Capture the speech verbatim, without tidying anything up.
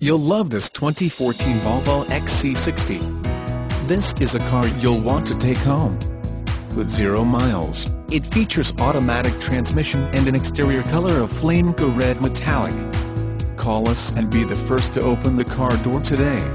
You'll love this twenty fourteen Volvo X C sixty. This is a car you'll want to take home. With zero miles, it features automatic transmission and an exterior color of Flaminco Red Metallic. Call us and be the first to open the car door today.